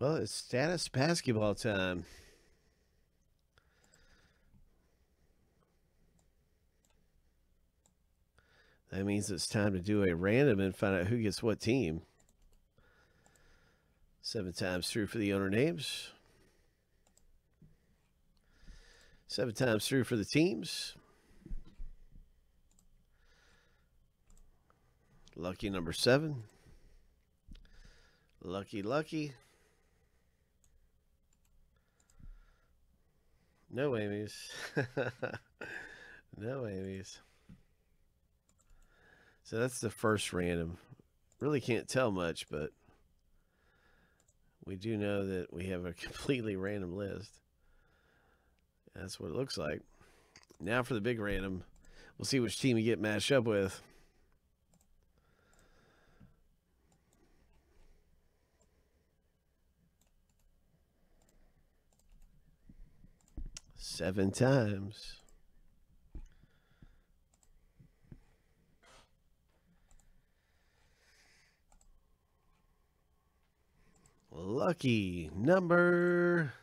Well, it's status basketball time. That means it's time to do a random and find out who gets what team. 7 times through for the owner names. 7 times through for the teams. Lucky number 7. Lucky, lucky. No Amy's. No Amy's. So that's the first random. Really can't tell much, but we do know that we have a completely random list. That's what it looks like. Now for the big random. We'll see which team you get matched up with. Seven times. Lucky number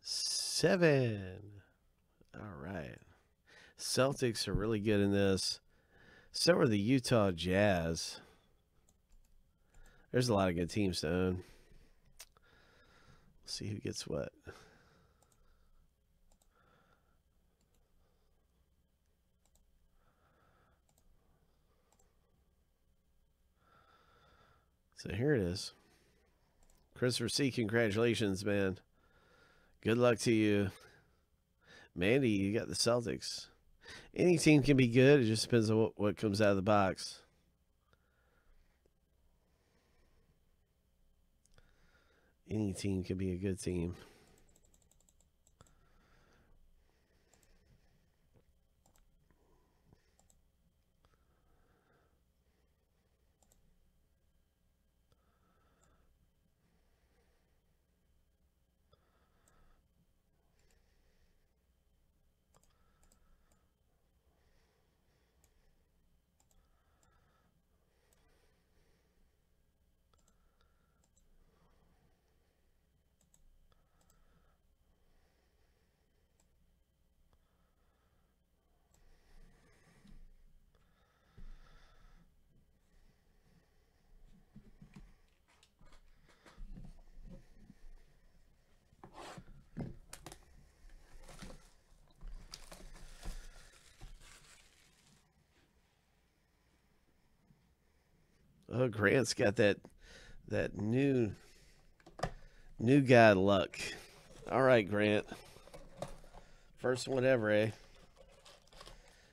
7. All right. Celtics are really good in this. So are the Utah Jazz. There's a lot of good teams to own. Let's see who gets what. So here it is. Christopher C, congratulations, man. Good luck to you. Mandy, you got the Celtics. Any team can be good. It just depends on what comes out of the box. Any team can be a good team. Oh, Grant's got that new guy luck. All right, Grant. First one ever, eh?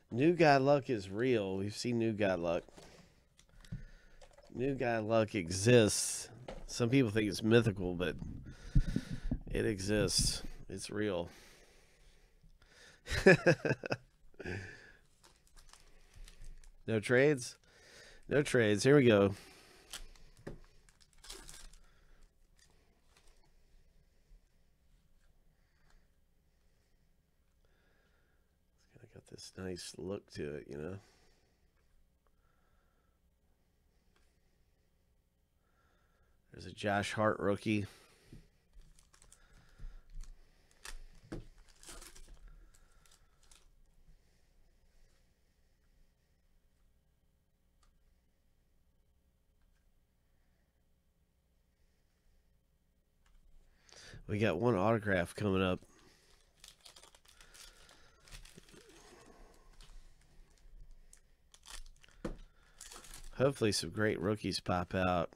New guy luck is real. We've seen new guy luck. New guy luck exists. Some people think it's mythical, but it exists. It's real. No trades? No trades. Here we go. It's kind of got this nice look to it, you know. There's a Josh Hart rookie. We got one autograph coming up. Hopefully some great rookies pop out.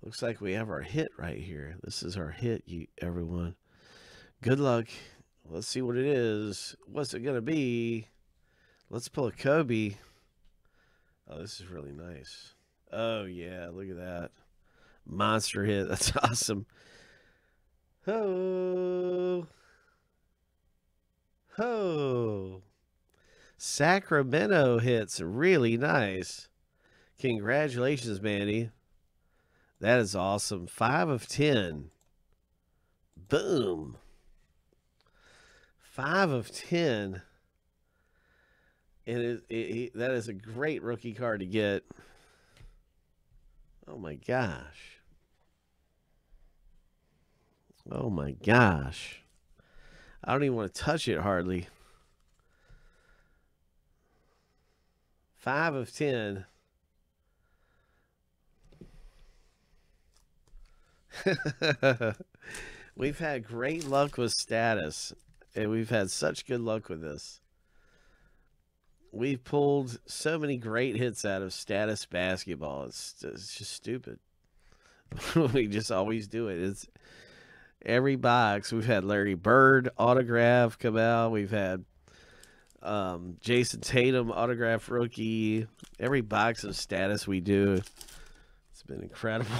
Looks like we have our hit right here. This is our hit, you everyone. Good luck. Let's see what it is. What's it gonna be? Let's pull a Kobe. Oh, this is really nice. Oh yeah, look at that monster hit. That's awesome. Ho. Ho. Sacramento hits really nice. Congratulations, Mandy. That is awesome. 5 of 10. Boom. 5 of 10. That is a great rookie card to get. Oh my gosh. Oh my gosh. I don't even want to touch it hardly. 5 of 10. We've had great luck with status, and we've had such good luck with this. We've pulled so many great hits out of status basketball. It's just stupid. We just always do it. It's every box. We've had Larry Bird autograph come out. We've had Jason Tatum autograph rookie. Every box of status we do, it's been incredible.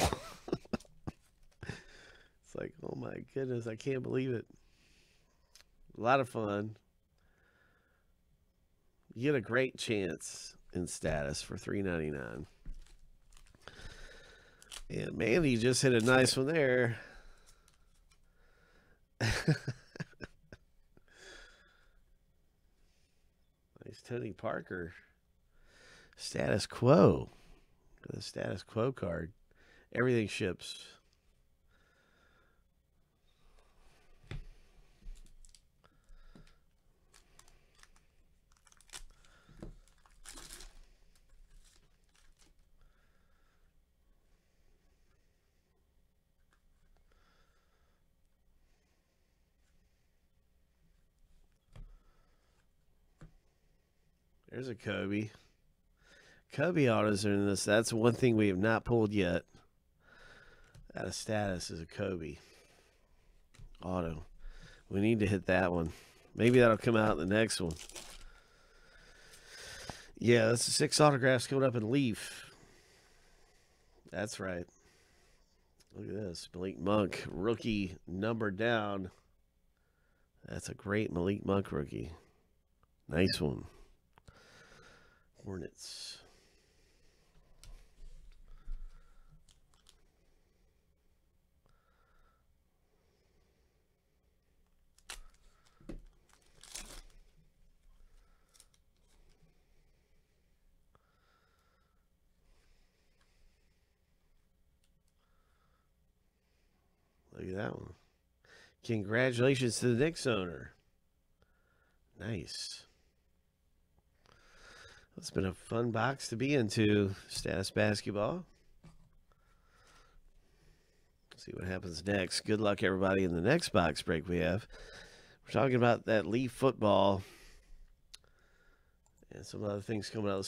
It's like, oh my goodness, I can't believe it. A lot of fun. You get a great chance in status for $3.99. And Mandy just hit a nice one there. Nice Tony Parker. Status quo. The status quo card. Everything ships. There's a Kobe. Kobe autos are in this. That's one thing we have not pulled yet. Out of status is a Kobe auto. We need to hit that one. Maybe that'll come out in the next one. Yeah, that's 6 autographs coming up in Leaf. That's right. Look at this. Malik Monk, rookie number down. That's a great Malik Monk rookie. Nice one. Hornets. Look at that one. Congratulations to the Knicks owner. Nice. It's been a fun box to be into, status basketball. Let's see what happens next. Good luck, everybody, in the next box break we have. We're talking about that Leaf football and some other things coming out.